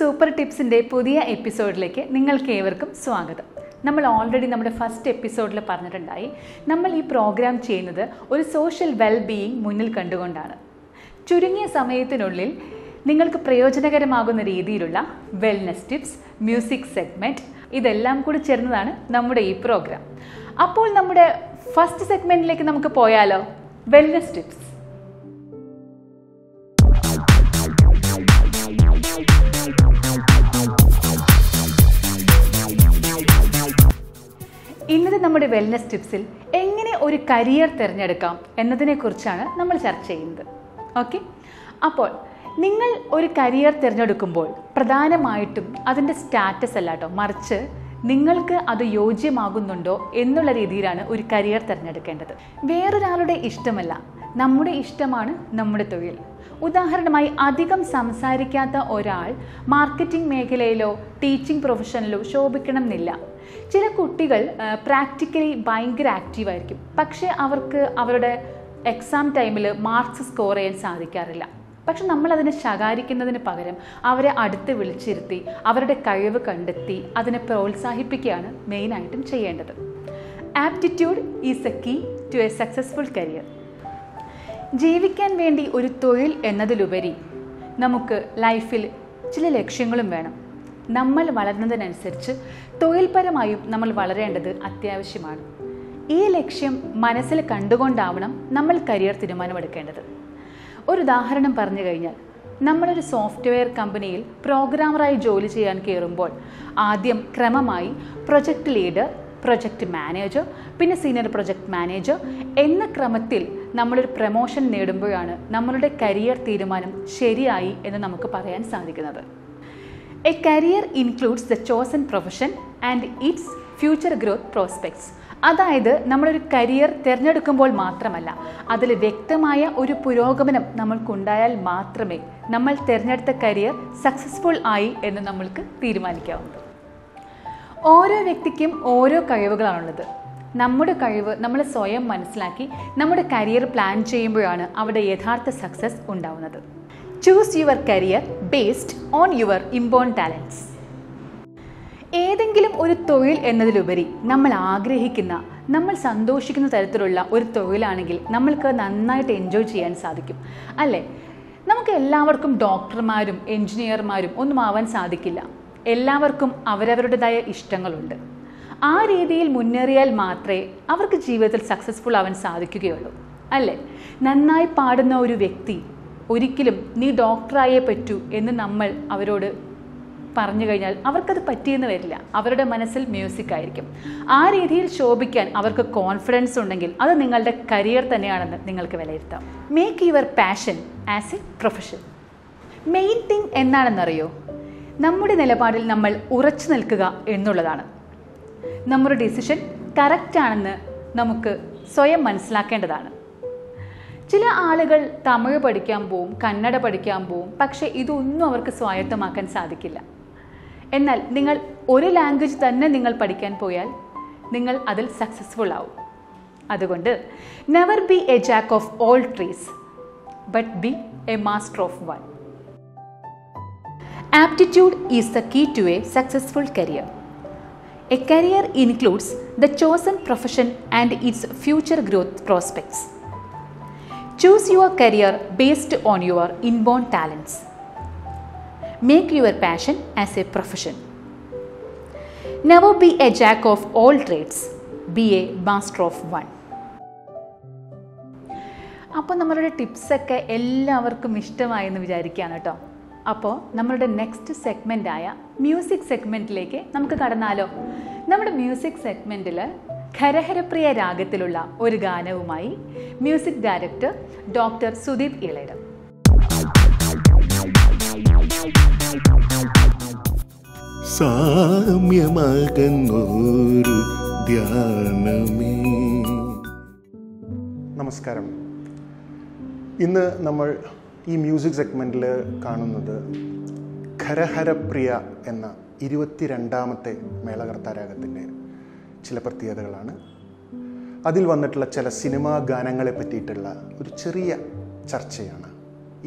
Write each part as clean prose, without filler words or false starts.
Super ടിപ്സിൻ്റെ പുതിയ എപ്പിസോഡിലേക്ക് നിങ്ങൾക്ക് ഏവർക്കും സ്വാഗതം. നമ്മൾ ഓൾറെഡി നമ്മുടെ ഫസ്റ്റ് എപ്പിസോഡിൽ പറഞ്ഞിട്ടുണ്ടായി, നമ്മൾ ഈ പ്രോഗ്രാം ചെയ്യുന്നത് ഒരു സോഷ്യൽ വെൽബീയിങ് മുന്നിൽ കണ്ടുകൊണ്ടാണ്. ചുരുങ്ങിയ സമയത്തിനുള്ളിൽ നിങ്ങൾക്ക് പ്രയോജനകരമാകുന്ന രീതിയിലുള്ള വെൽനെസ് ടിപ്സ്, മ്യൂസിക് സെഗ്മെൻറ്റ്, ഇതെല്ലാം കൂടി ചേർന്നതാണ് നമ്മുടെ ഈ പ്രോഗ്രാം. അപ്പോൾ നമ്മുടെ ഫസ്റ്റ് സെഗ്മെൻറ്റിലേക്ക് നമുക്ക് പോയാലോ? Wellness tips. ഇന്നത്തെ നമ്മുടെ വെൽനെസ് ടിപ്സിൽ എങ്ങനെ ഒരു കരിയർ തിരഞ്ഞെടുക്കാം എന്നതിനെക്കുറിച്ചാണ് നമ്മൾ ചർച്ച ചെയ്യുന്നത്. ഓക്കെ, അപ്പോൾ നിങ്ങൾ ഒരു കരിയർ തിരഞ്ഞെടുക്കുമ്പോൾ പ്രധാനമായിട്ടും അതിൻ്റെ സ്റ്റാറ്റസ് അല്ല കേട്ടോ, മറിച്ച് നിങ്ങൾക്ക് അത് യോജ്യമാകുന്നുണ്ടോ എന്നുള്ള രീതിയിലാണ് ഒരു കരിയർ തിരഞ്ഞെടുക്കേണ്ടത്. വേറൊരാളുടെ ഇഷ്ടമല്ല, നമ്മുടെ ഇഷ്ടമാണ് നമ്മുടെ തൊഴിൽ. ഉദാഹരണമായി, അധികം സംസാരിക്കാത്ത ഒരാൾ മാർക്കറ്റിംഗ് മേഖലയിലോ ടീച്ചിങ് പ്രൊഫഷനിലോ ശോഭിക്കണം എന്നില്ല. ചില കുട്ടികൾ പ്രാക്ടിക്കലി ഭയങ്കര ആക്റ്റീവായിരിക്കും, പക്ഷേ അവർക്ക് അവരുടെ എക്സാം ടൈമിൽ മാർക്സ് സ്കോർ ചെയ്യാൻ സാധിക്കാറില്ല. പക്ഷെ നമ്മളതിനെ ശകാരിക്കുന്നതിന് പകരം അവരെ അടുത്ത് വിളിച്ചിരുത്തി അവരുടെ കഴിവ് കണ്ടെത്തി അതിനെ പ്രോത്സാഹിപ്പിക്കുകയാണ് മെയിനായിട്ടും ചെയ്യേണ്ടത്. Aptitude is a key to a successful career. ജീവിക്കാൻ വേണ്ടി ഒരു തൊഴിൽ എന്നതിലുപരി നമുക്ക് ലൈഫിൽ ചില ലക്ഷ്യങ്ങളും വേണം. നമ്മൾ വളരുന്നതിനനുസരിച്ച് തൊഴിൽപരമായും നമ്മൾ വളരേണ്ടത് അത്യാവശ്യമാണ്. ഈ ലക്ഷ്യം മനസ്സിൽ കണ്ടുകൊണ്ടാവണം നമ്മൾ കരിയർ തീരുമാനമെടുക്കേണ്ടത്. ഒരു ഉദാഹരണം പറഞ്ഞു കഴിഞ്ഞാൽ, നമ്മളൊരു സോഫ്റ്റ്വെയർ കമ്പനിയിൽ പ്രോഗ്രാമറായി ജോലി ചെയ്യാൻ കയറുമ്പോൾ ആദ്യം ക്രമമായി പ്രൊജക്റ്റ് ലീഡർ, പ്രൊജക്റ്റ് മാനേജർ, പിന്നെ സീനിയർ പ്രൊജക്റ്റ് മാനേജർ എന്ന ക്രമത്തിൽ നമ്മളൊരു പ്രമോഷൻ നേടുമ്പോഴാണ് നമ്മളുടെ കരിയർ തീരുമാനം ശരിയായി എന്ന് നമുക്ക് പറയാൻ സാധിക്കുന്നത്. A career includes the chosen profession and its future growth prospects. അതായത് നമ്മളൊരു കരിയർ തിരഞ്ഞെടുക്കുമ്പോൾ മാത്രമല്ല, അതിൽ വ്യക്തമായ ഒരു പുരോഗമനം നമ്മൾക്കുണ്ടായാൽ മാത്രമേ നമ്മൾ തിരഞ്ഞെടുത്ത കരിയർ സക്സസ്ഫുൾ ആയി എന്ന് നമ്മൾക്ക് തീരുമാനിക്കാവുന്നത്. ഓരോ വ്യക്തിക്കും ഓരോ കഴിവുകളാണുള്ളത്. നമ്മുടെ കഴിവ് നമ്മൾ സ്വയം മനസ്സിലാക്കി നമ്മുടെ കരിയർ പ്ലാൻ ചെയ്യുമ്പോഴാണ് അവിടെ യഥാർത്ഥ സക്സസ് ഉണ്ടാവുന്നത്. Choose your career based on your inborn talents. ഏതെങ്കിലും ഒരു തൊഴിൽ എന്നതിലുപരി നമ്മൾ ആഗ്രഹിക്കുന്ന, നമ്മൾ സന്തോഷിക്കുന്ന തരത്തിലുള്ള ഒരു തൊഴിലാണെങ്കിൽ നമ്മൾക്ക് നന്നായിട്ട് എൻജോയ് ചെയ്യാൻ സാധിക്കും, അല്ലേ? നമുക്ക് എല്ലാവർക്കും ഡോക്ടർമാരും എൻജിനീയർമാരും ഒന്നും ആവാൻ സാധിക്കില്ല. എല്ലാവർക്കും അവരവരുടേതായ ഇഷ്ടങ്ങളുണ്ട്. ആ രീതിയിൽ മുന്നേറിയാൽ മാത്രമേ അവർക്ക് ജീവിതത്തിൽ സക്സസ്ഫുൾ ആവാൻ സാധിക്കുകയുള്ളൂ, അല്ലേ? നന്നായി പാടുന്ന ഒരു വ്യക്തി ഒരിക്കലും നീ ഡോക്ടറായേ പറ്റൂ എന്ന് നമ്മൾ അവരോട് പറഞ്ഞു കഴിഞ്ഞാൽ അവർക്കത് പറ്റിയെന്ന് വരില്ല. അവരുടെ മനസ്സിൽ മ്യൂസിക് ആയിരിക്കും. ആ രീതിയിൽ ശോഭിക്കാൻ അവർക്ക് കോൺഫിഡൻസ് ഉണ്ടെങ്കിൽ അത് നിങ്ങളുടെ കരിയർ തന്നെയാണെന്ന് നിങ്ങൾക്ക് വിലയിരുത്താം. Make your passion as a profession. Main thing എന്നാണെന്നറിയോ? നമ്മുടെ നിലപാടിൽ നമ്മൾ ഉറച്ചു നിൽക്കുക എന്നുള്ളതാണ്. നമ്മുടെ ഡിസിഷൻ കറക്റ്റാണെന്ന് നമുക്ക് സ്വയം മനസ്സിലാക്കേണ്ടതാണ്. ചില ആളുകൾ തമിഴ് പഠിക്കാൻ പോവും, കന്നഡ പഠിക്കാൻ പോവും, പക്ഷേ ഇതൊന്നും അവർക്ക് സ്വായത്തമാക്കാൻ സാധിക്കില്ല. എന്നാൽ നിങ്ങൾ ഒരു ലാംഗ്വേജ് തന്നെ നിങ്ങൾ പഠിക്കാൻ പോയാൽ നിങ്ങൾ അതിൽ സക്സസ്ഫുൾ ആവും. അതുകൊണ്ട് never be a jack of all trees but be a master of one. Aptitude is the key to a successful career. A career includes the chosen profession and its future growth prospects. Choose your career based on your inborn talents. Make your passion as a profession. Never be a jack of all trades. Be a master of one. അപ്പോൾ നമ്മളുടെ ടിപ്സൊക്കെ എല്ലാവർക്കും ഇഷ്ടമായി എന്ന് വിചാരിക്കുകയാണ് കേട്ടോ. അപ്പോൾ നമ്മളുടെ next സെഗ്മെൻറ്റായ music സെഗ്മെൻറ്റിലേക്ക് നമുക്ക് കടന്നാലോ? നമ്മുടെ മ്യൂസിക് സെഗ്മെൻറ്റിൽ ഹരഹരപ്രിയ രാഗത്തിലുള്ള ഒരു ഗാനവുമായി മ്യൂസിക് ഡയറക്ടർ ഡോക്ടർ സുദീപ് യേളാദം. നമസ്കാരം. ഇന്ന് നമ്മൾ ഈ മ്യൂസിക് സെഗ്മെന്റിൽ കാണുന്നത് ഹരഹരപ്രിയ എന്ന 22ാമത്തെ മേളകർത്ത രാഗത്തിൻ്റെ ചില പ്രത്യേകതകളാണ്. അതിൽ വന്നിട്ടുള്ള ചില സിനിമാ ഗാനങ്ങളെ പറ്റിയിട്ടുള്ള ഒരു ചെറിയ ചർച്ചയാണ്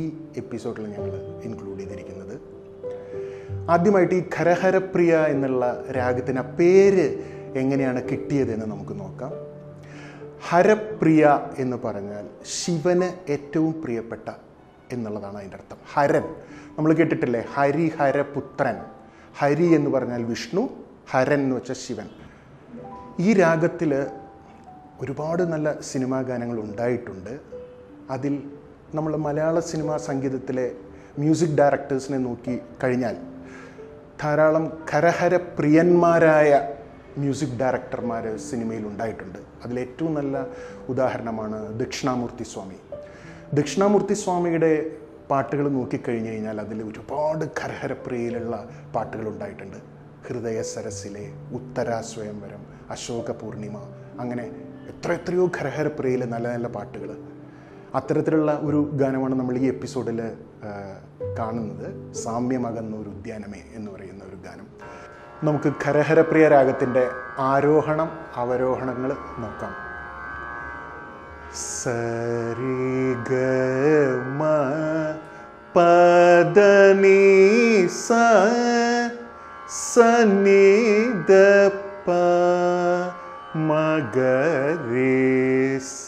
ഈ എപ്പിസോഡിൽ ഞങ്ങൾ ഇൻക്ലൂഡ് ചെയ്തിരിക്കുന്നത്. ആദ്യമായിട്ട് ഈ ഹരഹരപ്രിയ എന്നുള്ള രാഗത്തിന് ആ പേര് എങ്ങനെയാണ് കിട്ടിയതെന്ന് നമുക്ക് നോക്കാം. ഹരപ്രിയ എന്ന് പറഞ്ഞാൽ ശിവന് ഏറ്റവും പ്രിയപ്പെട്ട എന്നുള്ളതാണ് അതിൻ്റെ അർത്ഥം. ഹരൻ നമ്മൾ കേട്ടിട്ടില്ലേ, ഹരിഹരപുത്രൻ. ഹരി എന്ന് പറഞ്ഞാൽ വിഷ്ണു, ഹരൻ എന്ന് വെച്ചാൽ ശിവൻ. ഈ രാഗത്തിൽ ഒരുപാട് നല്ല സിനിമാ ഗാനങ്ങൾ ഉണ്ടായിട്ടുണ്ട്. അതിൽ നമ്മൾ മലയാള സിനിമാ സംഗീതത്തിലെ മ്യൂസിക് ഡയറക്ടേഴ്സിനെ നോക്കി കഴിഞ്ഞാൽ ധാരാളം കരഹരപ്രിയന്മാരായ മ്യൂസിക് ഡയറക്ടർമാർ സിനിമയിൽ ഉണ്ടായിട്ടുണ്ട്. അതിലേറ്റവും നല്ല ഉദാഹരണമാണ് ദക്ഷിണാമൂർത്തി സ്വാമി. ദക്ഷിണാമൂർത്തി സ്വാമിയുടെ പാട്ടുകൾ നോക്കിക്കഴിഞ്ഞ് കഴിഞ്ഞാൽ അതിൽ ഒരുപാട് കരഹരപ്രിയയിലുള്ള പാട്ടുകൾ ഉണ്ടായിട്ടുണ്ട്. ഹൃദയ സരസിലെ, ഉത്തരാസ്വയംവരം, അശോക പൂർണിമ, അങ്ങനെ എത്രയോ ഖരഹരപ്രിയയിലെ നല്ല നല്ല പാട്ടുകൾ. അത്തരത്തിലുള്ള ഒരു ഗാനമാണ് നമ്മൾ ഈ എപ്പിസോഡിൽ കാണുന്നത്, സാമ്യമകന്ന ഒരു ഉദ്യാനമേ എന്ന് പറയുന്ന ഒരു ഗാനം. നമുക്ക് ഖരഹരപ്രിയ രാഗത്തിൻ്റെ ആരോഹണം അവരോഹണങ്ങൾ നോക്കാം. സരി ഗമ പദനി സ സനി ദപ മഗരീസ.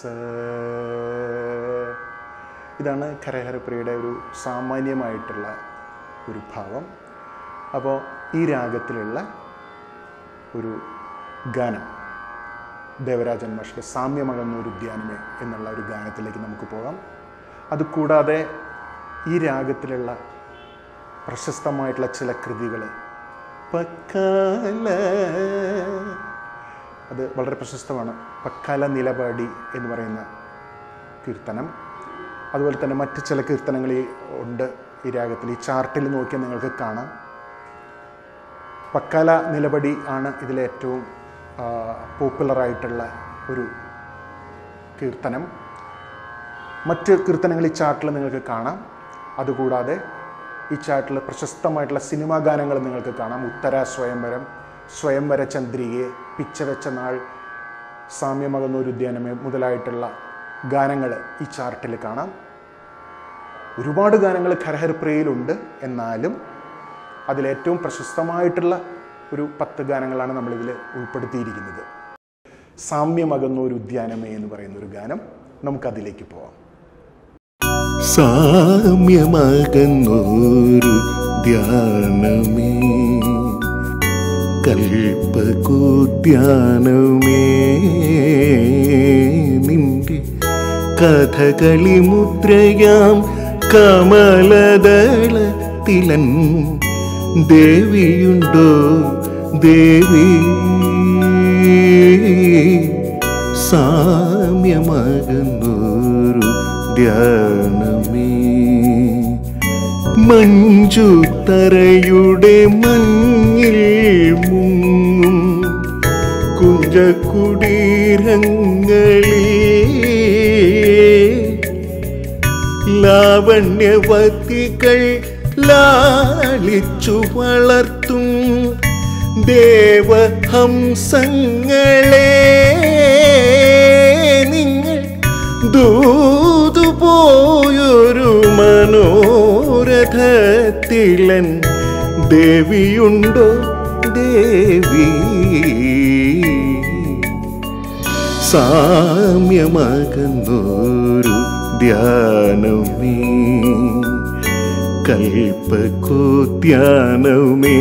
ഇതാണ് ഹരഹരപ്രിയയുടെ ഒരു സാമാന്യമായിട്ടുള്ള ഒരു ഭാവം. അപ്പോൾ ഈ രാഗത്തിലുള്ള ഒരു ഗാനം, ദേവരാജൻ മാഷ്ടെ സാമ്യമകന്ന ഒരു ഉദ്യാനമേ എന്നുള്ള ഒരു ഗാനത്തിലേക്ക് നമുക്ക് പോകാം. അതുകൂടാതെ ഈ രാഗത്തിലുള്ള പ്രശസ്തമായിട്ടുള്ള ചില കൃതികൾ, പക്കാല, അത് വളരെ പ്രശസ്തമാണ്. പക്കാല നിലപാടി എന്ന് പറയുന്ന കീർത്തനം, അതുപോലെ തന്നെ മറ്റ് ചില കീർത്തനങ്ങൾ ഉണ്ട് ഈ രാഗത്തിൽ. ഈ ചാർട്ടിൽ നോക്കിയാൽ നിങ്ങൾക്ക് കാണാം. പക്കാല നിലപാടി ആണ് ഇതിലെ ഏറ്റവും പോപ്പുലറായിട്ടുള്ള ഒരു കീർത്തനം. മറ്റ് കീർത്തനങ്ങൾ ഈ ചാർട്ടിൽ നിങ്ങൾക്ക് കാണാം. അതുകൂടാതെ ഈ ചാർട്ടിൽ പ്രശസ്തമായിട്ടുള്ള സിനിമാ ഗാനങ്ങൾ നിങ്ങൾക്ക് കാണാം. ഉത്തര സ്വയംവരം, സ്വയംവര ചന്ദ്രികയെ, പിച്ചവെച്ച നാൾ, സാമ്യമകന്ന ഒരു ഉദ്യാനമേ മുതലായിട്ടുള്ള ഗാനങ്ങൾ ഈ ചാർട്ടിൽ കാണാം. ഒരുപാട് ഗാനങ്ങൾ ഹരഹരപ്രിയയിലുണ്ട്. എന്നാലും അതിലേറ്റവും പ്രശസ്തമായിട്ടുള്ള ഒരു 10 ഗാനങ്ങളാണ് നമ്മളിതിൽ ഉൾപ്പെടുത്തിയിരിക്കുന്നത്. സാമ്യമകന്ന ഒരു ഉദ്യാനമേ എന്ന് പറയുന്നൊരു ഗാനം, നമുക്കതിലേക്ക് പോവാം. സാമ്യമകന്നൊരു ധ്യാനമേ കൽപ്പകോദ്യാനമേ നിന്റെ കഥകളി മുദ്രയാം കമലദളത്തിലൻ ദേവിയുണ്ടോ ദേവി. സാമ്യമകന്നൊരു ധ്യാനമേ മഞ്ജുത്തരയുടെ മഞ്ഞിൽ മുങ്ങും കുഞ്ചക്കുടീരങ്ങളിൽ ലാവണ്യവതികൾ ലാളിച്ചു വളർത്തും ദേവഹംസങ്ങളെ നിങ്ങൾ ദൂതുപോയൊരു മനോരഥത്തിലൻ ദേവിയുണ്ടോ ദേവി. സാമ്യമകന്നൊരു ധ്യാനമേ കൽപ്പകോദ്യാനമേ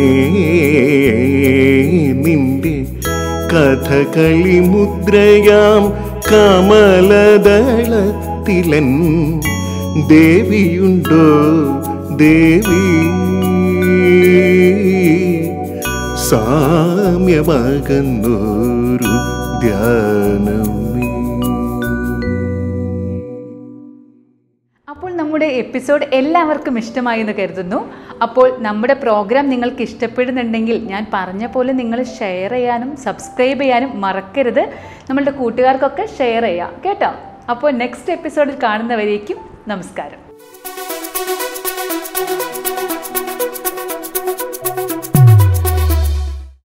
നിന്റെ കഥകളി മുദ്രയാം കമലദളത്തിലൻ ദേവിയുണ്ടോ ദേവി. സാമ്യമകന്നൊരു ധ്യാനമേ. അപ്പോൾ നമ്മുടെ എപ്പിസോഡ് എല്ലാവർക്കും ഇഷ്ടമായി എന്ന് കരുതുന്നു. അപ്പോൾ നമ്മുടെ പ്രോഗ്രാം നിങ്ങൾക്ക് ഇഷ്ടപ്പെടുന്നുണ്ടെങ്കിൽ ഞാൻ പറഞ്ഞ പോലെ നിങ്ങൾ ഷെയർ ചെയ്യാനും സബ്സ്ക്രൈബ് ചെയ്യാനും മറക്കരുത്. നമ്മളുടെ കൂട്ടുകാർക്കൊക്കെ ഷെയർ ചെയ്യാം കേട്ടോ. അപ്പോൾ നെക്സ്റ്റ് എപ്പിസോഡിൽ കാണുന്നവരേക്കും നമസ്കാരം.